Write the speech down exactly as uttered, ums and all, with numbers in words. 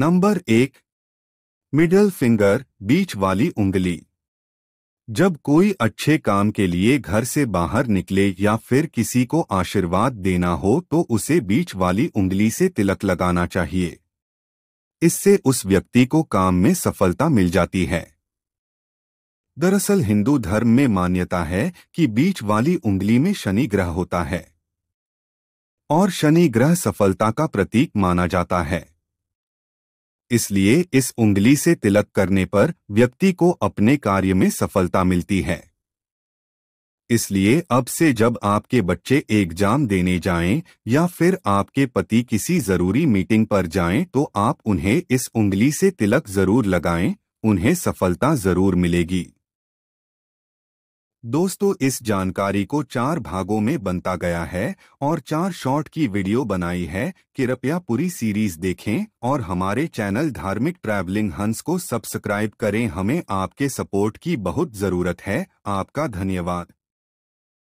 Number एक, middle finger, बीच वाली उंगली। जब कोई अच्छे काम के लिए घर से बाहर निकले या फिर किसी को आशीर्वाद देना हो तो उसे बीच वाली उंगली से तिलक लगाना चाहिए। इससे उस व्यक्ति को काम में सफलता मिल जाती है। दरअसल हिंदू धर्म में मान्यता है कि बीच वाली उंगली में शनि ग्रह होता है और शनि ग्रह सफलता का प्रतीक माना जाता है। इसलिए इस उंगली से तिलक करने पर व्यक्ति को अपने कार्य में सफलता मिलती है। इसलिए अब से जब आपके बच्चे एग्जाम देने जाएं या फिर आपके पति किसी जरूरी मीटिंग पर जाएं तो आप उन्हें इस उंगली से तिलक जरूर लगाएं, उन्हें सफलता जरूर मिलेगी। दोस्तों, इस जानकारी को चार भागों में बनता गया है और चार शॉर्ट की वीडियो बनाई है। कृपया पूरी सीरीज देखें और हमारे चैनल धार्मिक ट्रैवलिंग हंस को सब्सक्राइब करें। हमें आपके सपोर्ट की बहुत ज़रूरत है। आपका धन्यवाद।